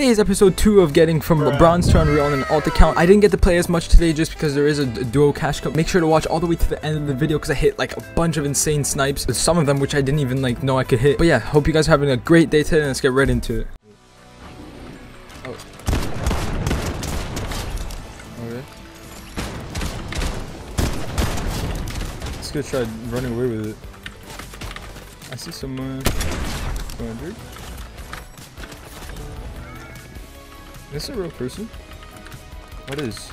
Today is episode 2 of getting from bronze to unreal on an alt account. I didn't get to play as much today just because there is a duo cash cup. Make sure to watch all the way to the end of the video because I hit like a bunch of insane snipes. Some of them which I didn't even like know I could hit. But yeah, hope you guys are having a great day today and let's get right into it. Oh. Okay. Let's go try running away with it. I see someone. Is this a real person? What is?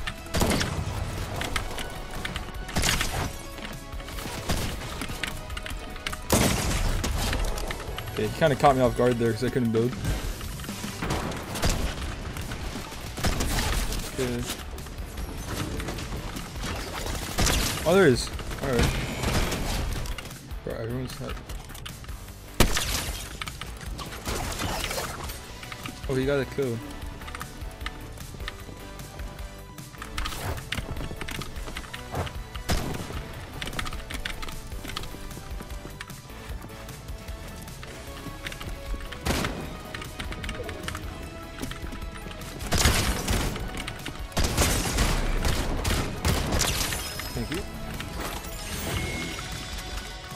Okay, he kind of caught me off guard there because I couldn't build. Okay. Oh, there is. Alright. Bro, everyone's hot. Oh, he got a kill.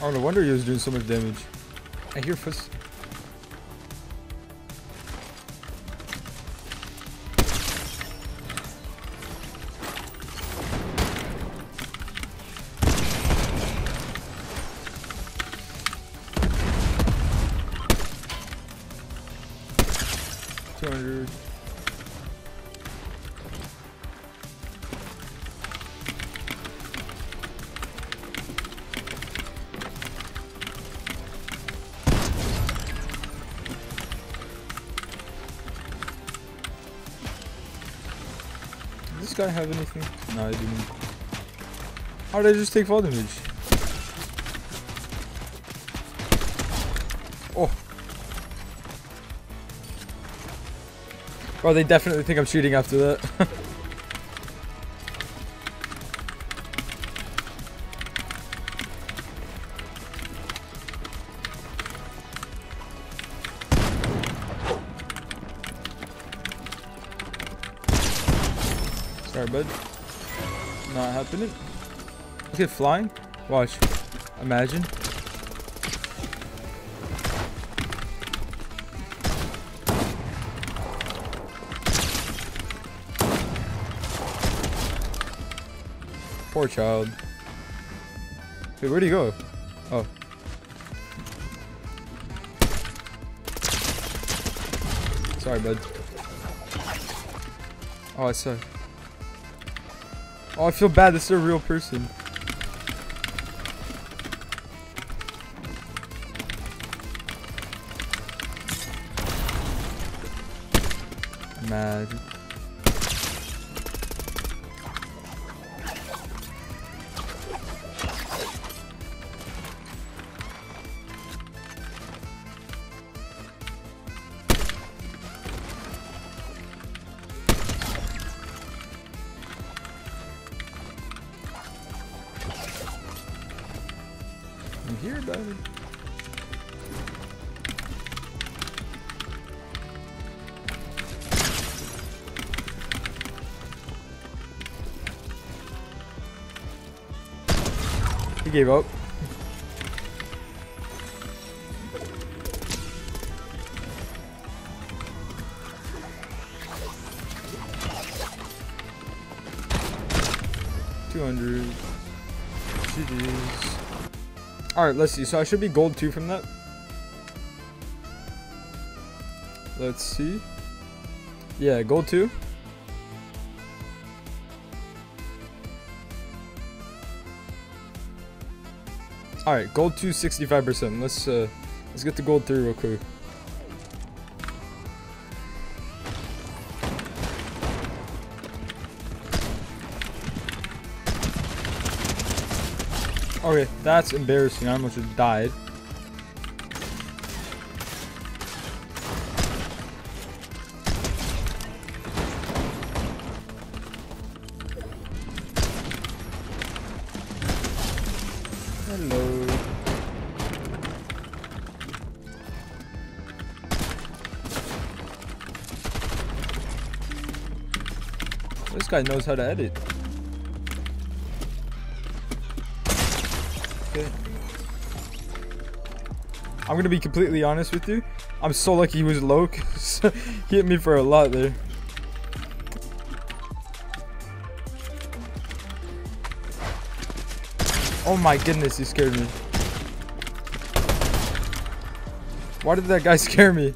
Oh, no wonder he was doing so much damage. I hear fuss. Does this guy have anything? No, I didn't. How did I just take fall damage? Oh. Bro, they definitely think I'm cheating after that. Sorry, bud. Not happening. Look at flying. Watch. Imagine. Poor child. Wait, where'd he go? Oh. Sorry, bud. Oh, I suck. Oh, I feel bad. This is a real person. Mad. Hear about it. He gave up. GGs. Alright, let's see. So I should be gold 2 from that. Let's see. Yeah, gold 2. Alright, gold 2, 65%. Let's get to gold 3 real quick. Okay, that's embarrassing. I almost just died. Hello. This guy knows how to edit. Okay. I'm gonna be completely honest with you. I'm so lucky he was low, cause he hit me for a lot there. Oh my goodness, he scared me. Why did that guy scare me?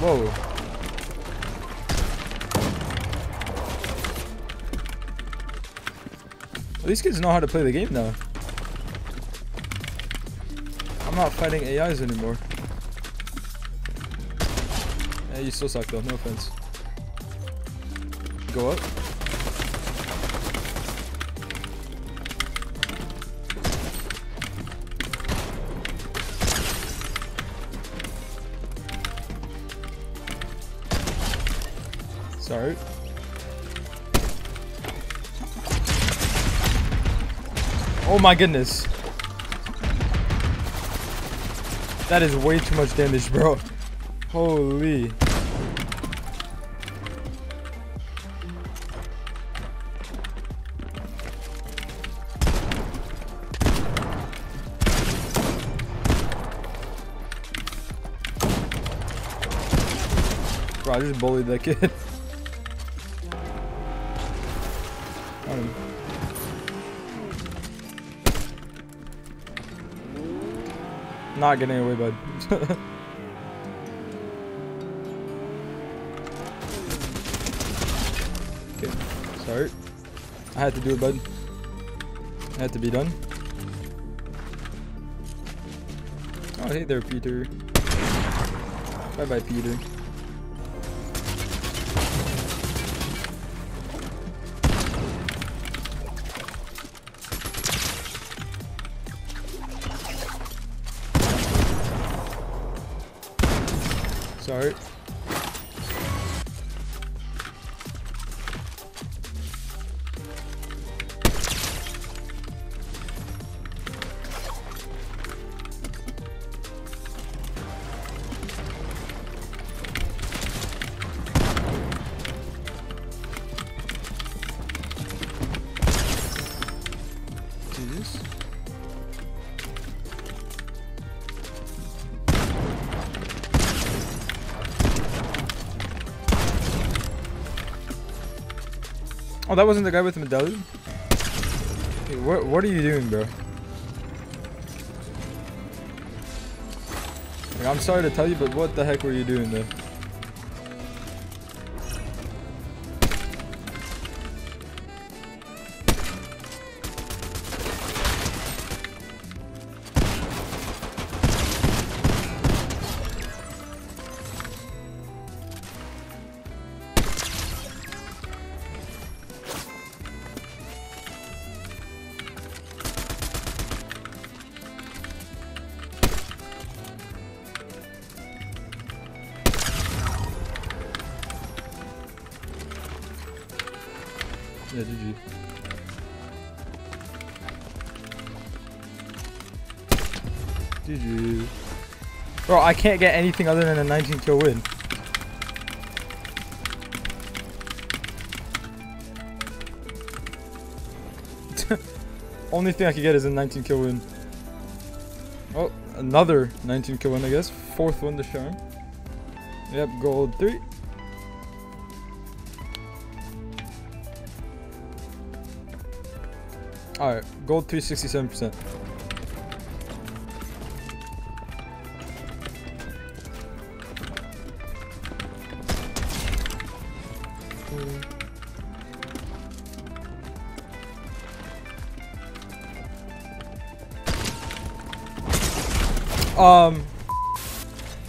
Whoa. Well, these kids know how to play the game now. I'm not fighting AIs anymore. Yeah, you still suck though, no offense. Go up. Sorry. Oh my goodness. That is way too much damage, bro. Holy. Bro, I just bullied that kid. Not getting away, bud. Okay. Sorry. I had to do it, bud. I had to be done. Oh, hey there, Peter. Bye-bye, Peter. Sorry. Jesus. Oh, that wasn't the guy with the medallion? Hey, what are you doing, bro? Like, I'm sorry to tell you, but what the heck were you doing there? Yeah, GG. GG. Bro, I can't get anything other than a 19 kill win. Only thing I could get is a 19 kill win. Oh, another 19 kill win, I guess. Fourth one to shine. Yep, gold 3. Alright, gold 367%.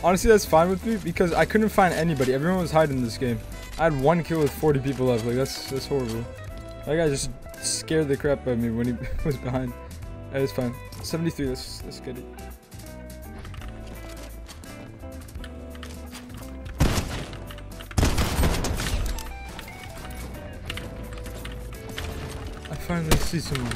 Honestly, that's fine with me because I couldn't find anybody. Everyone was hiding in this game. I had one kill with 40 people left. Like that's horrible. That guy just scared the crap out of me when he was behind. That was fine. 73. Let's get it. I finally see someone.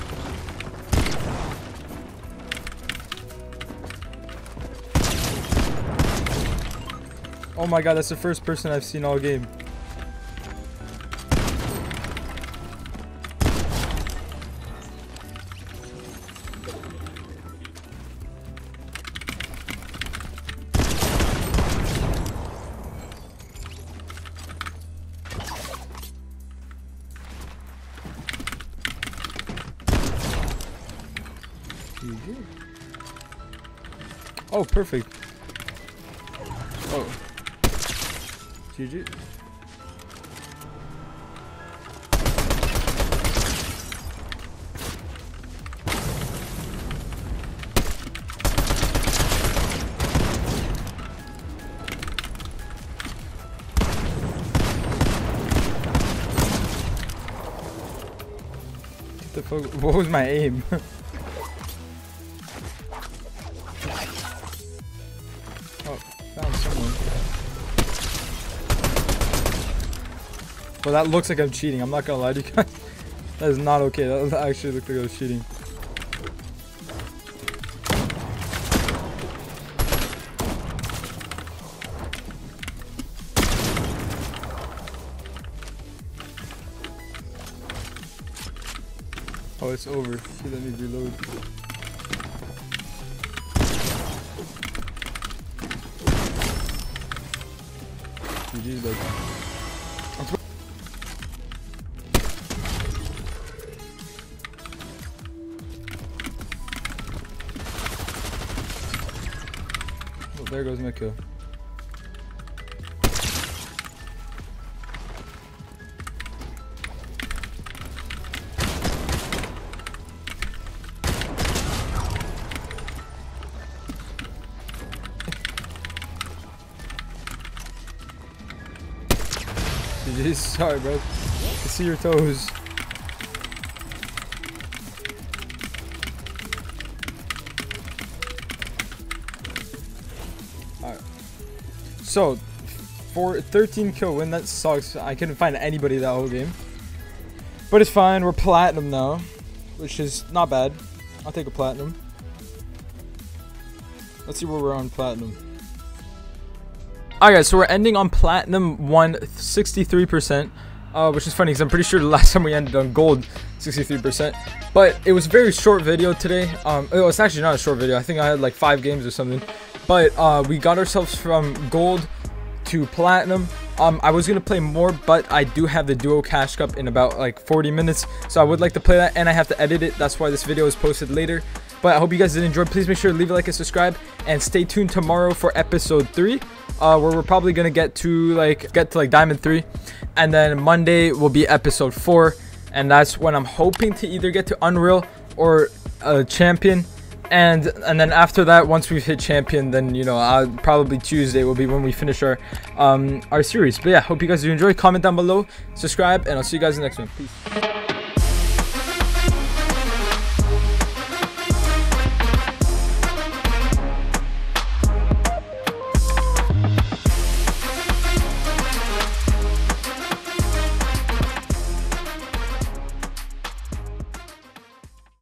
Oh my god, that's the first person I've seen all game. Oh, perfect. Oh. GG. What was my aim? Oh, found someone. Well, that looks like I'm cheating. I'm not gonna lie to you guys. That is not okay. That actually looked like I was cheating. Oh, it's over. She let me reload. GG's, like. Oh, there goes my kill. GG's, sorry bro. I can see your toes. Alright. So, for 13 kill win, that sucks. I couldn't find anybody that whole game. But it's fine, we're platinum now. Which is not bad. I'll take a platinum. Let's see where we're on platinum. Alright guys, so we're ending on platinum 163%, which is funny because I'm pretty sure the last time we ended on gold 63%, but it was a very short video today. It's actually not a short video, I think I had like 5 games or something, but we got ourselves from gold to platinum. I was gonna play more, but I do have the duo cash cup in about like 40 minutes, so I would like to play that, and I have to edit it. That's why this video is posted later. But I hope you guys did enjoy. Please make sure to leave a like and subscribe, and stay tuned tomorrow for episode 3, where we're probably gonna get to like diamond 3, and then Monday will be episode 4, and that's when I'm hoping to either get to Unreal or champion, and then after that, once we've hit champion, then you know, I'll probably Tuesday will be when we finish our series. But yeah, hope you guys do enjoy. Comment down below, subscribe, and I'll see you guys in the next one. Peace.